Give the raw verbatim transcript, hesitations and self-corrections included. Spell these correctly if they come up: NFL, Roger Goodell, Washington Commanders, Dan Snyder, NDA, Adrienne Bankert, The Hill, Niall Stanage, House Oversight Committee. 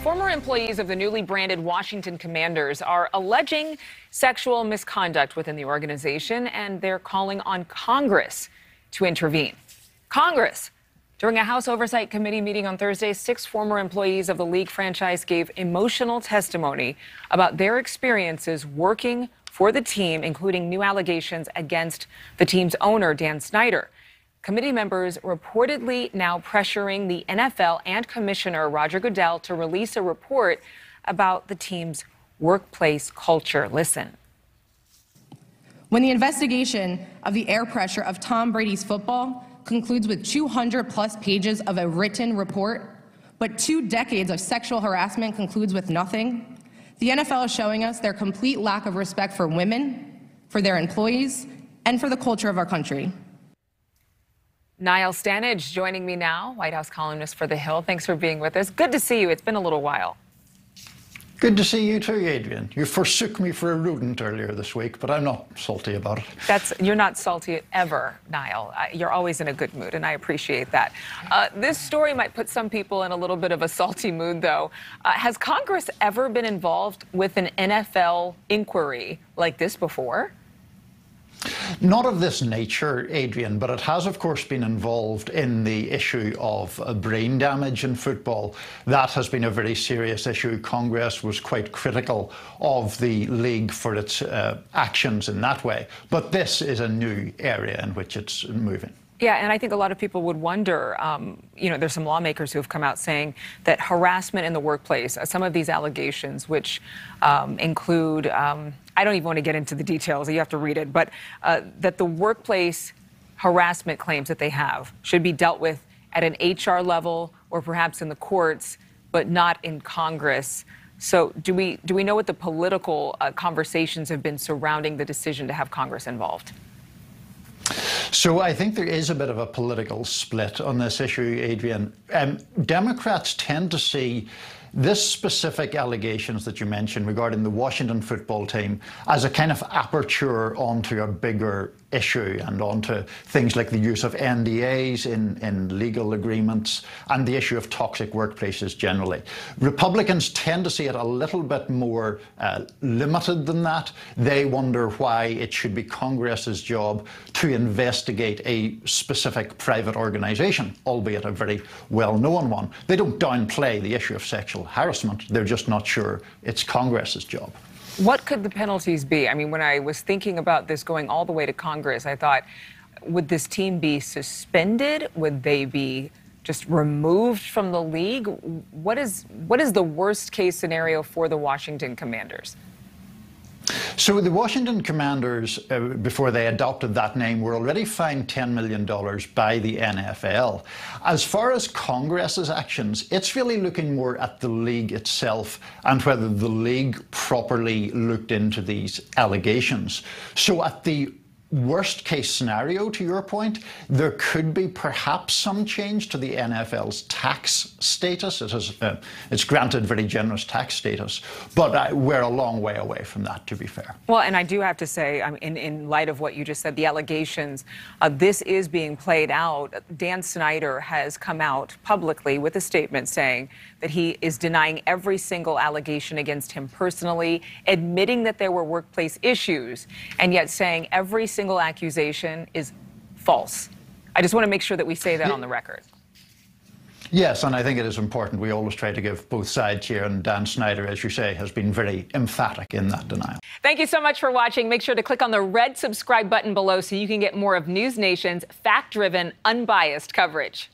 Former employees of the newly branded Washington Commanders are alleging sexual misconduct within the organization, and they're calling on Congress to intervene. Congress. During a House Oversight Committee meeting on Thursday, six former employees of the league franchise gave emotional testimony about their experiences working for the team, including new allegations against the team's owner, Dan Snyder. Committee members reportedly now pressuring the N F L and Commissioner Roger Goodell to release a report about the team's workplace culture. Listen. When the investigation of the air pressure of Tom Brady's football concludes with two hundred plus pages of a written report, but two decades of sexual harassment concludes with nothing, the N F L is showing us their complete lack of respect for women, for their employees, and for the culture of our country. Niall Stanage joining me now, White House columnist for The Hill. Thanks for being with us. Good to see you. It's been a little while. Good to see you too, Adrian. You forsook me for a rodent earlier this week, but I'm not salty about it. That's, you're not salty ever, Niall. You're always in a good mood, and I appreciate that. Uh, this story might put some people in a little bit of a salty mood, though. Uh, has Congress ever been involved with an N F L inquiry like this before? Not of this nature, Adrian, but it has, of course, been involved in the issue of brain damage in football. That has been a very serious issue. Congress was quite critical of the league for its uh, actions in that way. But this is a new area in which it's moving. Yeah, and I think a lot of people would wonder, um, you know, there's some lawmakers who have come out saying that harassment in the workplace, uh, some of these allegations, which um, include, um, I don't even want to get into the details, you have to read it, but uh, that the workplace harassment claims that they have should be dealt with at an H R level or perhaps in the courts, but not in Congress. So do we, do we know what the political uh, conversations have been surrounding the decision to have Congress involved? So I think there is a bit of a political split on this issue, Adrian. Um, Democrats tend to see this specific allegations that you mentioned regarding the Washington football team as a kind of aperture onto a bigger issue and onto things like the use of N D As in, in legal agreements and the issue of toxic workplaces generally. Republicans tend to see it a little bit more uh, limited than that. They wonder why it should be Congress's job to investigate a specific private organization, albeit a very well-known one. They don't downplay the issue of sexual harassment. They're just not sure it's Congress's job. What could the penalties be? I mean, when I was thinking about this going all the way to Congress, I thought, would this team be suspended? Would they be just removed from the league? What is, what is the worst case scenario for the Washington Commanders? So the Washington Commanders, uh, before they adopted that name, were already fined ten million dollars by the N F L. As far as Congress's actions, it's really looking more at the league itself and whether the league properly looked into these allegations. So at the worst case scenario, to your point, there could be perhaps some change to the N F L's tax status. It has, uh, it's granted very generous tax status, but I, we're a long way away from that, to be fair. Well, and I do have to say, um, in, in light of what you just said, the allegations, uh, this is being played out. Dan Snyder has come out publicly with a statement saying that he is denying every single allegation against him personally, admitting that there were workplace issues, and yet saying every single Single accusation is false. I just want to make sure that we say that on the record. Yes, and I think it is important. We always try to give both sides here, and Dan Snyder, as you say, has been very emphatic in that denial. Thank you so much for watching. Make sure to click on the red subscribe button below so you can get more of News Nation's fact-driven, unbiased coverage.